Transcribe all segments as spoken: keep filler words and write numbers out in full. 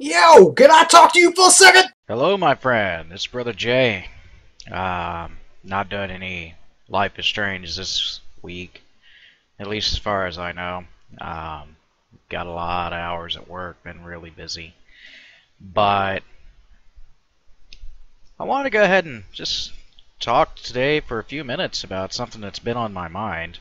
Yo, can I talk to you for a second? Hello, my friend. It's Brother Jay. Um, not done any Life is Strange this week, at least as far as I know. Um, got a lot of hours at work, been really busy. But I want to go ahead and just talk today for a few minutes about something that's been on my mind.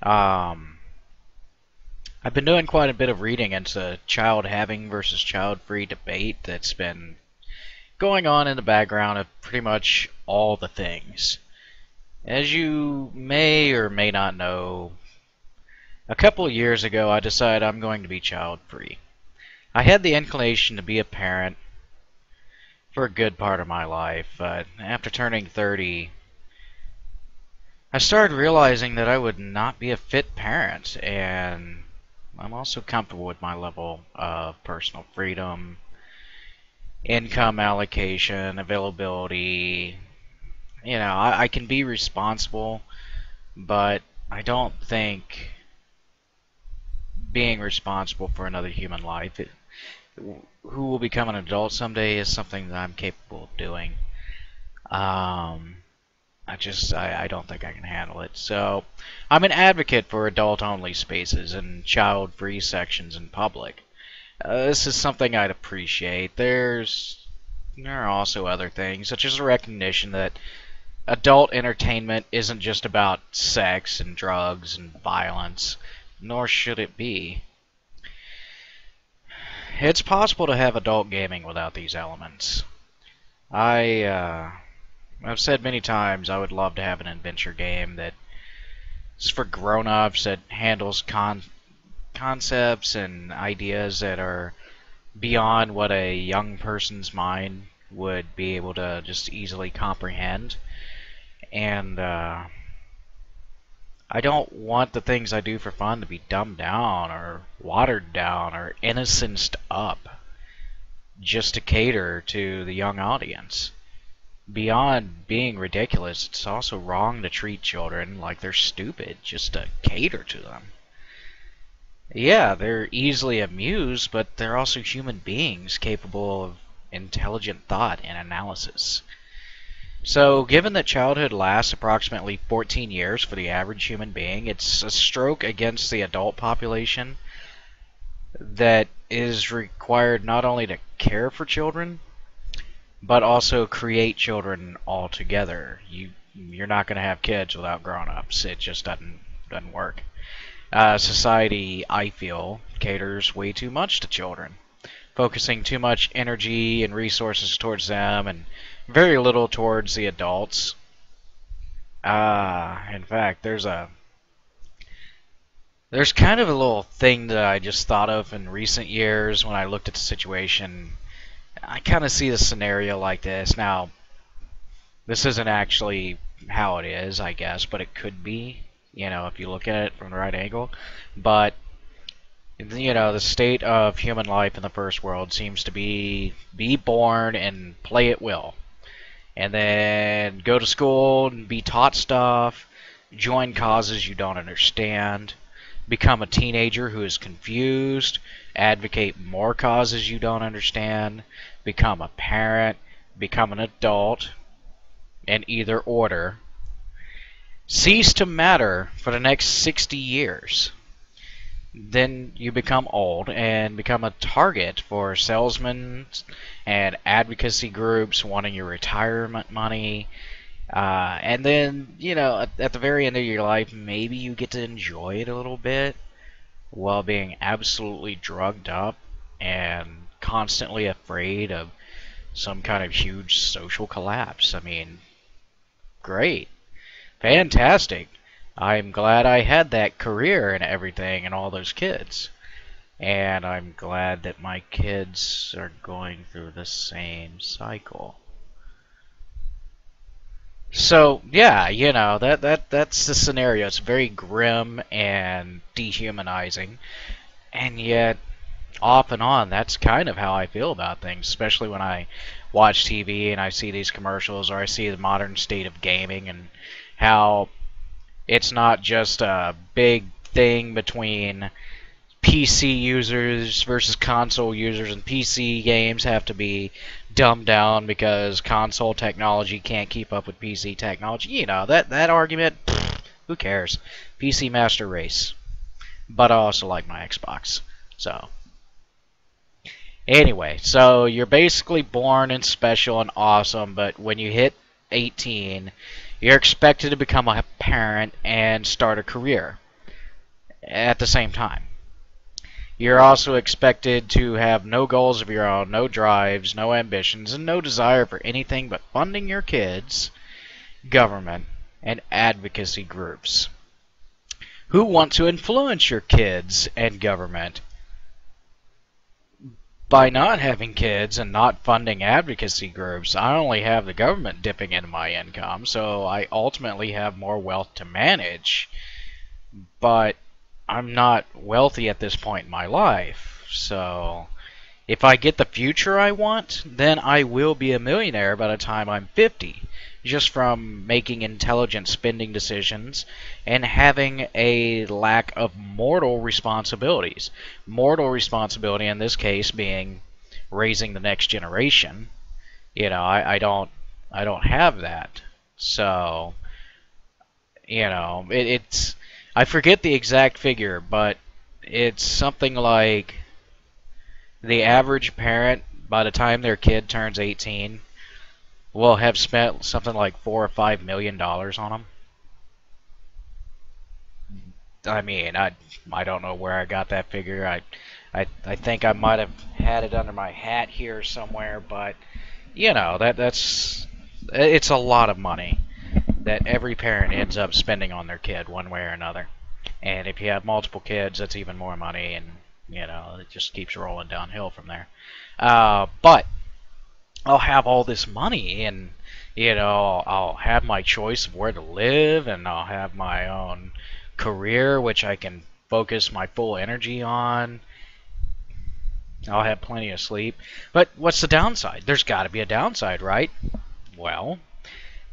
Um, I've been doing quite a bit of reading into child having versus child free debate that's been going on in the background of pretty much all the things. As you may or may not know, a couple of years ago I decided I'm going to be child free. I had the inclination to be a parent for a good part of my life, but after turning thirty, I started realizing that I would not be a fit parent, and I'm also comfortable with my level of personal freedom, income allocation, availability. You know, I, I can be responsible, but I don't think being responsible for another human life, it, who will become an adult someday, is something that I'm capable of doing. Um... I just, I, I don't think I can handle it. So, I'm an advocate for adult-only spaces and child-free sections in public. Uh, this is something I'd appreciate. There's, there are also other things, such as a recognition that adult entertainment isn't just about sex and drugs and violence, nor should it be. It's possible to have adult gaming without these elements. I, uh... I've said many times I would love to have an adventure game that is for grown-ups, that handles con concepts and ideas that are beyond what a young person's mind would be able to just easily comprehend. And uh, I don't want the things I do for fun to be dumbed down or watered down or innocenced up just to cater to the young audience. Beyond being ridiculous, it's also wrong to treat children like they're stupid just to cater to them. Yeah, they're easily amused, but they're also human beings capable of intelligent thought and analysis. So, given that childhood lasts approximately fourteen years for the average human being, it's a stroke against the adult population that is required not only to care for children, but also create children altogether. You, you're not going to have kids without grown-ups. It just doesn't doesn't work. Uh, society, I feel, caters way too much to children, focusing too much energy and resources towards them, and very little towards the adults. Uh, in fact, there's a there's kind of a little thing that I just thought of in recent years when I looked at the situation. I kind of see a scenario like this. Now, this isn't actually how it is, I guess, but it could be, you know, if you look at it from the right angle. But, you know, the state of human life in the first world seems to be be born and play at will. And then go to school and be taught stuff, join causes you don't understand, become a teenager who is confused, advocate more causes you don't understand, become a parent, become an adult, in either order, cease to matter for the next sixty years. Then you become old and become a target for salesmen and advocacy groups wanting your retirement money. Uh, and then, you know, at, at the very end of your life, maybe you get to enjoy it a little bit while being absolutely drugged up and constantly afraid of some kind of huge social collapse. I mean, great. Fantastic. I'm glad I had that career and everything and all those kids. And I'm glad that my kids are going through the same cycle. So, yeah, you know, that, that that's the scenario. It's very grim and dehumanizing. And yet, off and on, that's kind of how I feel about things, especially when I watch T V and I see these commercials, or I see the modern state of gaming and how it's not just a big thing between P C users versus console users, and P C games have to be dumbed down because console technology can't keep up with P C technology. You know, that, that argument, pfft, who cares? P C Master Race. But I also like my Xbox. So, anyway, so you're basically born and special and awesome, but when you hit eighteen, you're expected to become a parent and start a career at the same time. You're also expected to have no goals of your own, no drives, no ambitions, and no desire for anything but funding your kids, government, and advocacy groups who want to influence your kids and government. By not having kids and not funding advocacy groups, I only have the government dipping into my income, so I ultimately have more wealth to manage, but I'm not wealthy at this point in my life. So if I get the future I want, then I will be a millionaire by the time I'm fifty, just from making intelligent spending decisions and having a lack of mortal responsibilities. Mortal responsibility in this case being raising the next generation. You know, I, I don't I don't have that. So, you know, it, it's I forget the exact figure, but it's something like the average parent, by the time their kid turns eighteen, will have spent something like four or five million dollars on them. I mean, I I don't know where I got that figure. I I I think I might have had it under my hat here somewhere, but you know that that's it's a lot of money that every parent ends up spending on their kid one way or another. And if you have multiple kids, that's even more money, and you know, it just keeps rolling downhill from there. Uh, but I'll have all this money, and you know, I'll have my choice of where to live, and I'll have my own career which I can focus my full energy on. I'll have plenty of sleep. But what's the downside? There's got to be a downside, right? Well,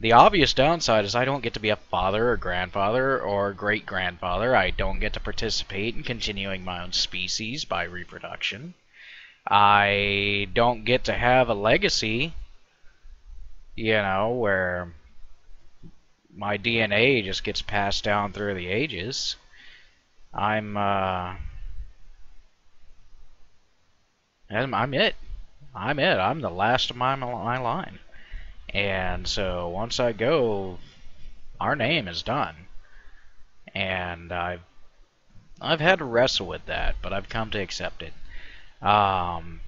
the obvious downside is I don't get to be a father or grandfather or great-grandfather. I don't get to participate in continuing my own species by reproduction. I don't get to have a legacy, you know, where my D N A just gets passed down through the ages. I'm, uh... I'm, I'm it. I'm it. I'm the last of my, my line. And so once I go, our name is done. And I've I've had to wrestle with that, but I've come to accept it. Um,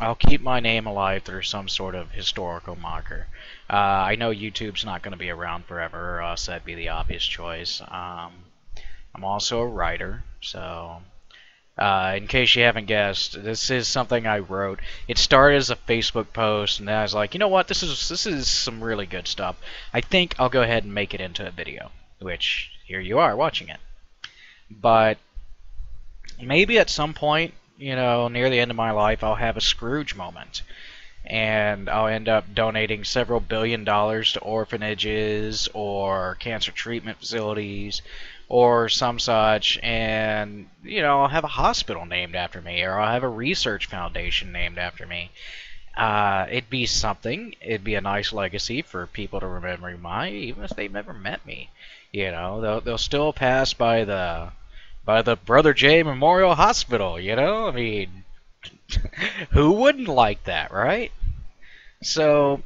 I'll keep my name alive through some sort of historical marker. Uh, I know YouTube's not going to be around forever, or else that'd be the obvious choice. Um, I'm also a writer, so... Uh, in case you haven't guessed, this is something I wrote. It started as a Facebook post, and then I was like, you know what, this is this is some really good stuff. I think I'll go ahead and make it into a video, which here you are watching it. But maybe at some point, you know, near the end of my life, I'll have a Scrooge moment, and I'll end up donating several billion dollars to orphanages or cancer treatment facilities or some such, and you know, I'll have a hospital named after me, or I'll have a research foundation named after me. Uh, it'd be something. It'd be a nice legacy for people to remember my, even if they've never met me. You know, they'll they'll still pass by the by the Brother J Memorial Hospital. You know, I mean, who wouldn't like that, right? So,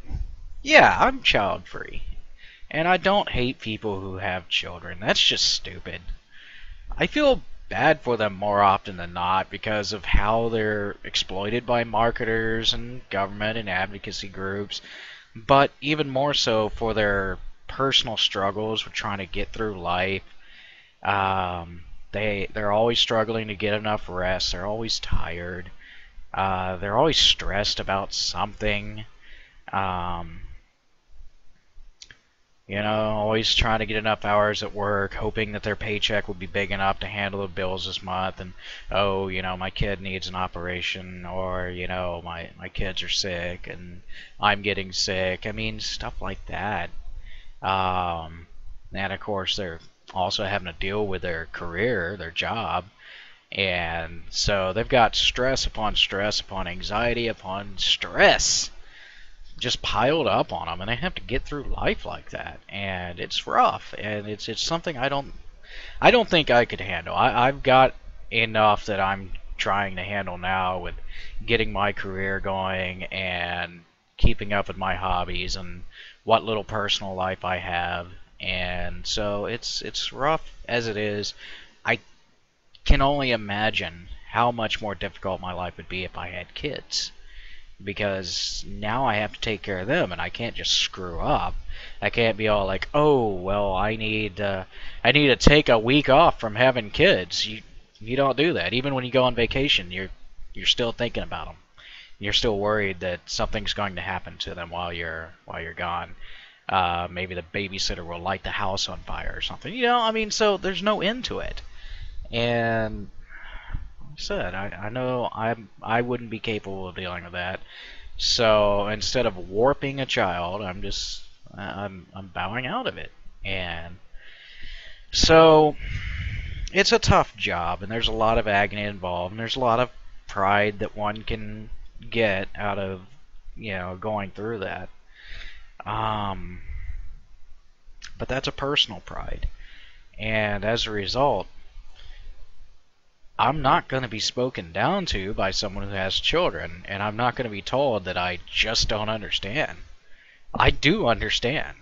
yeah, I'm child free. And I don't hate people who have children. That's just stupid. I feel bad for them more often than not because of how they're exploited by marketers and government and advocacy groups, but even more so for their personal struggles with trying to get through life. Um, they, they're always struggling to get enough rest. They're always tired. Uh, they're always stressed about something. Um... You know, always trying to get enough hours at work, hoping that their paycheck will be big enough to handle the bills this month, and, oh, you know, my kid needs an operation, or, you know, my, my kids are sick, and I'm getting sick. I mean, stuff like that. Um, and, of course, they're also having to deal with their career, their job, And so they've got stress upon stress upon anxiety upon stress just piled up on them, and they have to get through life like that, and it's rough, and it's it's something I don't I don't think I could handle. I, I've got enough that I'm trying to handle now with getting my career going and keeping up with my hobbies and what little personal life I have, and so it's it's rough as it is. I can only imagine how much more difficult my life would be if I had kids, because now I have to take care of them, and I can't just screw up. I can't be all like, oh, well, I need uh, I need to take a week off from having kids. You you don't do that. Even when you go on vacation, you're you're still thinking about them. You're still worried that something's going to happen to them while you're while you're gone. Uh, maybe the babysitter will light the house on fire or something. You know, I mean, so there's no end to it. And like I said, I, I know I I wouldn't be capable of dealing with that. So instead of warping a child, I'm just I'm I'm bowing out of it. And so it's a tough job, and there's a lot of agony involved, and there's a lot of pride that one can get out of, you know, going through that. Um, but that's a personal pride, and as a result, I'm not going to be spoken down to by someone who has children, and I'm not going to be told that I just don't understand. I do understand.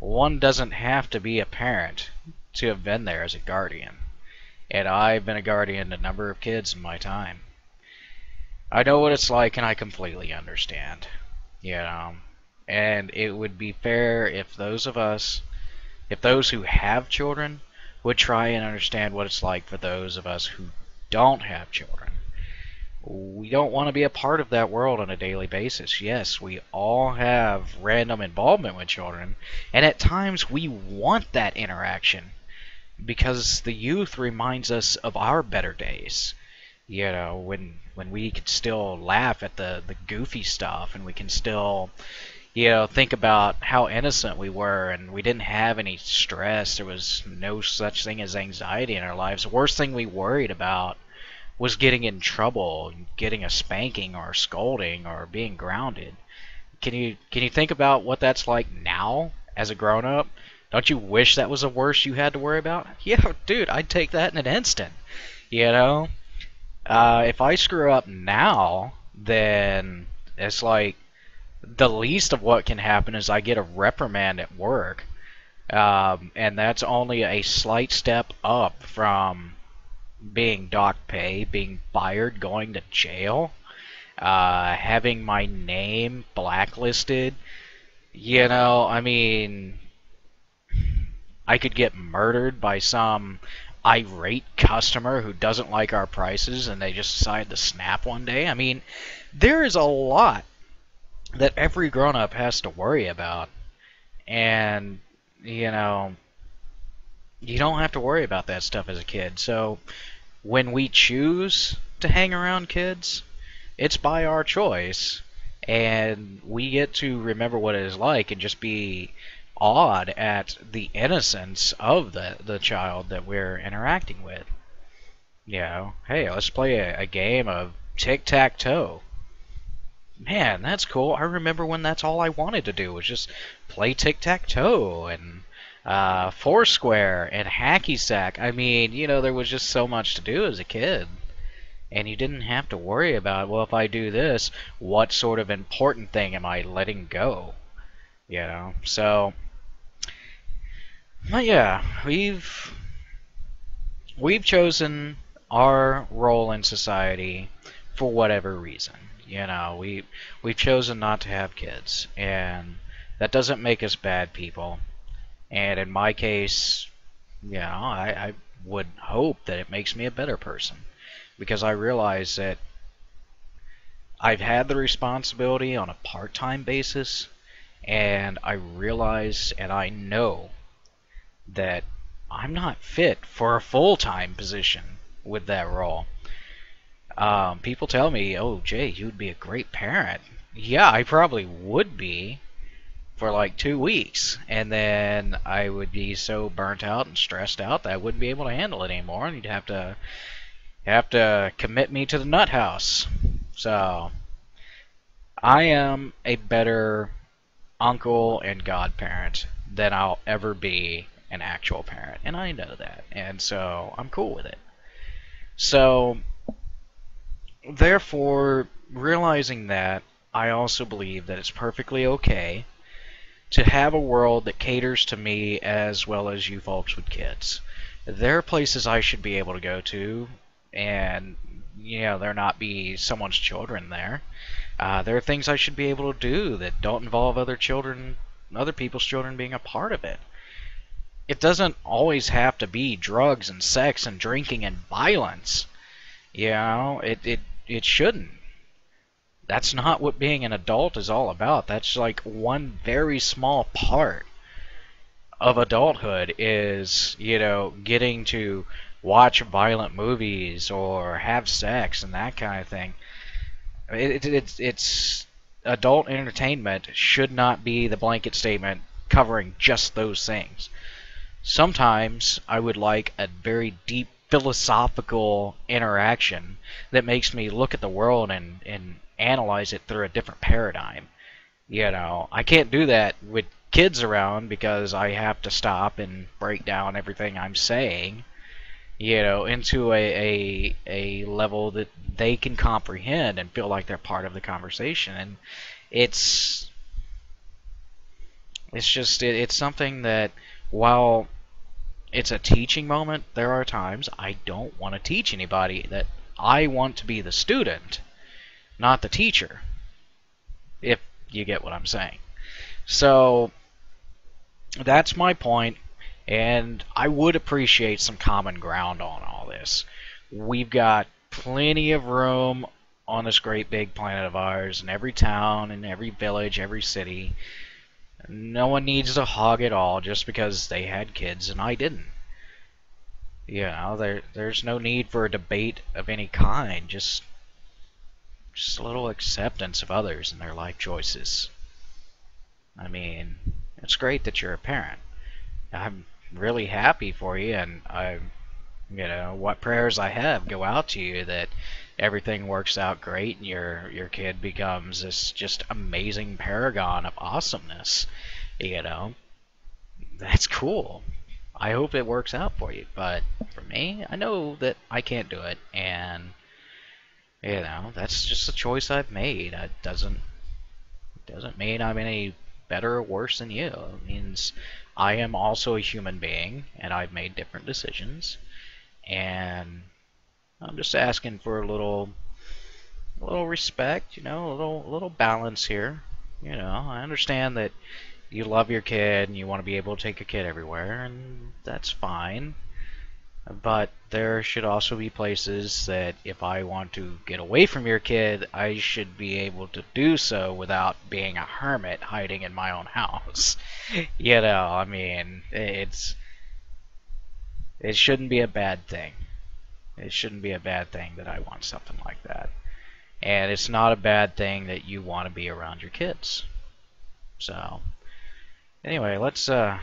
One doesn't have to be a parent to have been there as a guardian, and I've been a guardian to a number of kids in my time. I know what it's like, and I completely understand, you know, and it would be fair if those of us, if those who have children would try and understand what it's like for those of us who don't have children. We don't want to be a part of that world on a daily basis. Yes, we all have random involvement with children, and at times we want that interaction because the youth reminds us of our better days. You know, when when we could still laugh at the, the goofy stuff, and we can still, you know, think about how innocent we were, and we didn't have any stress. There was no such thing as anxiety in our lives. The worst thing we worried about was getting in trouble, getting a spanking or a scolding or being grounded. Can you can you think about what that's like now as a grown-up? Don't you wish that was the worst you had to worry about? Yeah, dude, I'd take that in an instant, you know? Uh, if I screw up now, then it's like the least of what can happen is I get a reprimand at work, um, and that's only a slight step up from being dock pay, being fired, going to jail, uh, having my name blacklisted. You know, I mean, I could get murdered by some irate customer who doesn't like our prices and they just decide to snap one day. I mean, there is a lot that every grown-up has to worry about, and, you know, you don't have to worry about that stuff as a kid. So when we choose to hang around kids, it's by our choice, and we get to remember what it is like and just be awed at the innocence of the the child that we're interacting with. You know, hey, let's play a, a game of tic-tac-toe. Man, that's cool. I remember when that's all I wanted to do was just play tic-tac-toe and uh, Foursquare and Hacky Sack. I mean, you know, there was just so much to do as a kid, and you didn't have to worry about, well, if I do this, what sort of important thing am I letting go? You know, so. But yeah, we've we've chosen our role in society for whatever reason. You know, we we've chosen not to have kids, and that doesn't make us bad people. And in my case, you know, I, I would hope that it makes me a better person, because I realize that I've had the responsibility on a part-time basis, and I realize and I know that I'm not fit for a full-time position with that role. Um, people tell me, oh, Jay, you'd be a great parent. Yeah, I probably would be for like two weeks. And then I would be so burnt out and stressed out that I wouldn't be able to handle it anymore. And you'd have to You have to commit me to the nut house. So I am a better uncle and godparent than I'll ever be an actual parent, and I know that, and so I'm cool with it. So therefore, realizing that, I also believe that it's perfectly okay to have a world that caters to me as well as you folks with kids. There are places I should be able to go to and, you know, there not be someone's children there. Uh, there are things I should be able to do that don't involve other children, other people's children being a part of it. It doesn't always have to be drugs and sex and drinking and violence. You know, it, it, it shouldn't. That's not what being an adult is all about. That's like one very small part of adulthood is, you know, getting to watch violent movies or have sex and that kind of thing. It, it, it's, it's adult entertainment should not be the blanket statement covering just those things. Sometimes I would like a very deep philosophical interaction that makes me look at the world and, and analyze it through a different paradigm. You know, I can't do that with kids around because I have to stop and break down everything I'm saying, you know, into a, a, a level that they can comprehend and feel like they're part of the conversation. And it's it's just it, it's something that, while it's a teaching moment, there are times I don't want to teach anybody, that I want to be the student, not the teacher, if you get what I'm saying. So that's my point, and I would appreciate some common ground on all this. We've got plenty of room on this great big planet of ours, in every town, in every village, every city. No one needs to hog it all just because they had kids and I didn't. You know, there there's no need for a debate of any kind, just Just a little acceptance of others and their life choices. I mean, it's great that you're a parent. I'm really happy for you, and I, you know, what prayers I have go out to you that everything works out great and your your kid becomes this just amazing paragon of awesomeness. You know, that's cool. I hope it works out for you, but for me, I know that I can't do it, and you know, that's just a choice I've made. It doesn't doesn't mean I'm any better or worse than you. It means I am also a human being, and I've made different decisions. And I'm just asking for a little a little respect, you know, a little a little balance here. You know, I understand that you love your kid and you want to be able to take your kid everywhere, and that's fine. But there should also be places that if I want to get away from your kid, I should be able to do so without being a hermit hiding in my own house. You know, I mean, it's it shouldn't be a bad thing. It shouldn't be a bad thing that I want something like that. And it's not a bad thing that you want to be around your kids. So, anyway, let's uh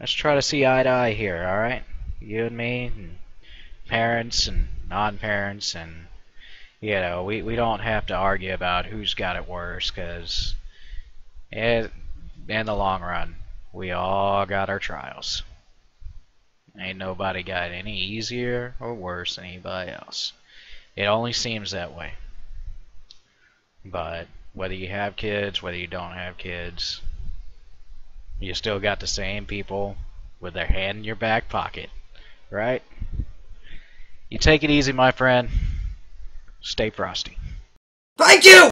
let's try to see eye to eye here, all right? You and me, and parents and non-parents, and you know, we, we don't have to argue about who's got it worse, because in the long run, we all got our trials. Ain't nobody got any easier or worse than anybody else. It only seems that way. But whether you have kids, whether you don't have kids, you still got the same people with their hand in your back pocket. Right? You take it easy, my friend. Stay frosty. Thank you!